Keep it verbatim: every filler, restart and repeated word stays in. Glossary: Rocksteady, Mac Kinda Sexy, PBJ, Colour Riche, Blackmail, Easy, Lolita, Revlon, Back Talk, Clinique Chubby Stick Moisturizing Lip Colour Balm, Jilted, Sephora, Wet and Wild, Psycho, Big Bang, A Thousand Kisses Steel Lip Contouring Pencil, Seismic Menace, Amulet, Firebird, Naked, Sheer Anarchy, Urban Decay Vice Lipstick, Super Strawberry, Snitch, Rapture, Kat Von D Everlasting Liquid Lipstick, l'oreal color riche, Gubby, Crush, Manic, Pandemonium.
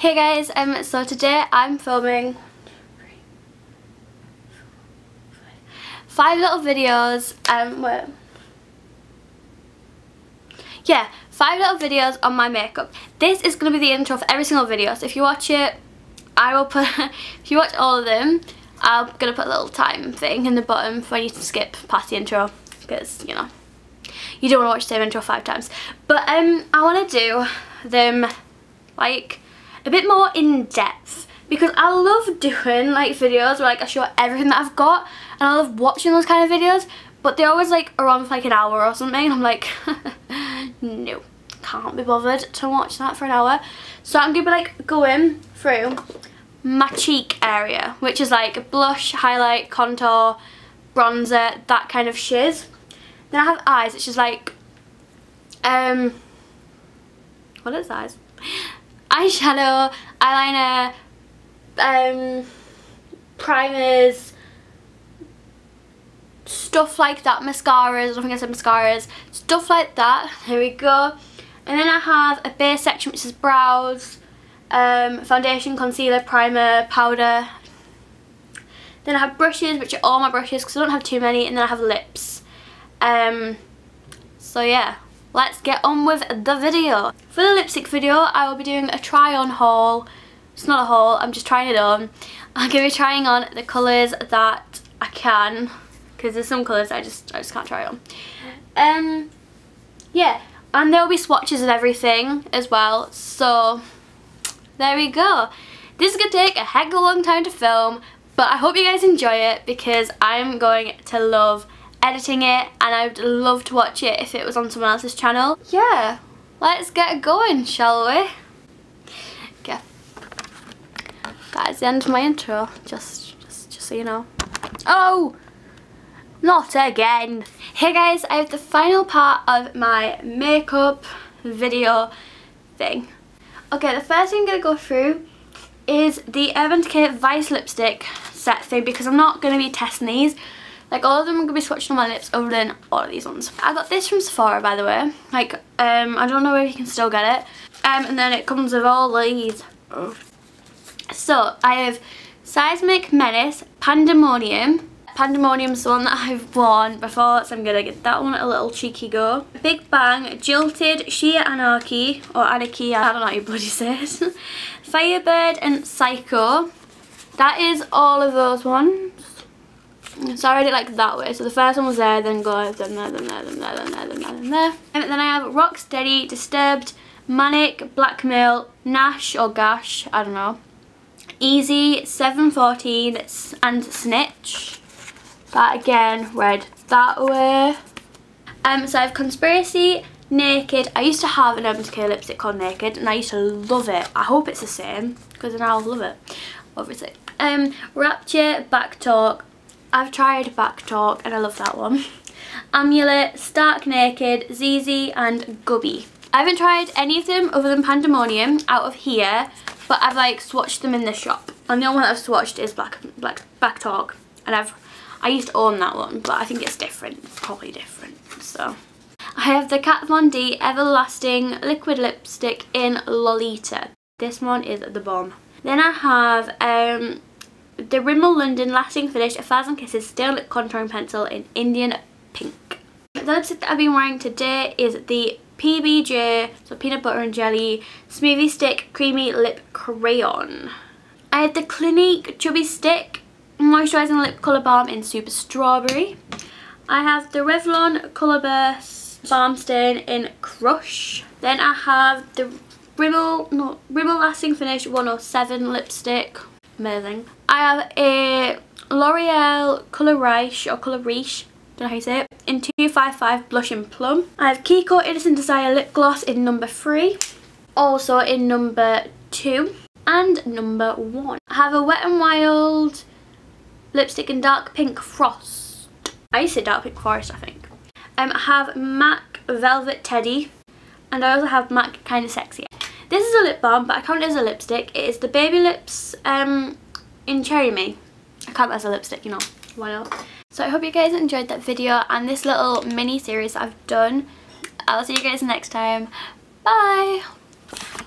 Hey guys, um, so today I'm filming five little videos, um, wait. yeah, five little videos on my makeup. This is going to be the intro for every single video, so if you watch it, I will put, if you watch all of them, I'm going to put a little time thing in the bottom for you to skip past the intro, because, you know, you don't want to watch the same intro five times. But um, I want to do them, like, a bit more in depth, because I love doing like videos where like I show everything that I've got, and I love watching those kind of videos, but they always like are on for like an hour or something, and I'm like no, can't be bothered to watch that for an hour. So I'm gonna be like going through my cheek area, which is like blush, highlight, contour, bronzer, that kind of shiz. Then I have eyes, which is like um what is eyes? Eyeshadow, eyeliner, um, primers, stuff like that, mascaras, I don't think I said mascaras, stuff like that, here we go. And then I have a base section which is brows, um, foundation, concealer, primer, powder. Then I have brushes, which are all my brushes because I don't have too many, and then I have lips. Um, so yeah. Let's get on with the video. For the lipstick video, I will be doing a try on haul. It's not a haul, I'm just trying it on. I'm going to be trying on the colours that I can, because there's some colours I just I just can't try on. Um, yeah, and there will be swatches of everything as well, so there we go. This is going to take a heck of a long time to film, but I hope you guys enjoy it, because I'm going to love editing it, and I would love to watch it if it was on someone else's channel. Yeah, let's get going, shall we? Okay, that is the end of my intro, just just, just so you know. Oh, not again. Hey guys, I have the final part of my makeup video thing. Okay, the first thing I'm going to go through is the Urban Decay Vice Lipstick set thing, because I'm not going to be testing these. Like, all of them I'm going to be swatching on my lips other than all of these ones. I got this from Sephora, by the way. Like, um, I don't know if you can still get it. Um, and then it comes with all these. Oh. So, I have Seismic Menace, Pandemonium. Pandemonium's the one that I've worn before, so I'm going to give that one a little cheeky go. Big Bang, Jilted, Sheer Anarchy, or Anarchy, I don't know how you bloody say it. Firebird and Psycho. That is all of those ones. So I read it like that way. So the first one was there, then go, then there, then there, then there, then there, then there, then there. And then I have Rocksteady, Disturbed, Manic, Blackmail, Nash or Gash, I don't know. Easy, seven fourteen and Snitch. That again read that way. Um, so I have Conspiracy, Naked. I used to have an Urban Decay lipstick called Naked, and I used to love it. I hope it's the same, because then I'll love it, obviously. Um, Rapture, Back Talk. I've tried Back Talk and I love that one. Amulet, Stark Naked, Z Z and Gubby. I haven't tried any of them other than Pandemonium out of here, but I've like swatched them in the shop. And the only one that I've swatched is Black, Black, Back Talk, and I've I used to own that one, but I think it's different, probably different. So I have the Kat Von D Everlasting Liquid Lipstick in Lolita. This one is the bomb. Then I have um. the Rimmel London Lasting Finish, A Thousand Kisses Steel Lip Contouring Pencil in Indian Pink. The lipstick that I've been wearing today is the P B J, so Peanut Butter and Jelly, Smoothie Stick Creamy Lip Crayon. I had the Clinique Chubby Stick Moisturizing Lip Colour Balm in Super Strawberry. I have the Revlon Colour Burst Balm Stain in Crush. Then I have the Rimmel, no, Rimmel Lasting Finish one oh seven lipstick. Amazing. I have a L'Oreal Color Riche or Color Riche, don't know how you say it, in two five five Blush and Plum. I have Kiko Innocent Desire Lip Gloss in number three, also in number two and number one. I have a Wet n Wild lipstick in Dark Pink Frost. I used to say Dark Pink Forest, I think. Um, I have MAC Velvet Teddy, and I also have MAC Kinda Sexy. This is a lip balm, but I count it as a lipstick. It is the Baby Lips um, in Cherry Me. I count that as a lipstick, you know, why not? So I hope you guys enjoyed that video and this little mini series I've done. I'll see you guys next time. Bye!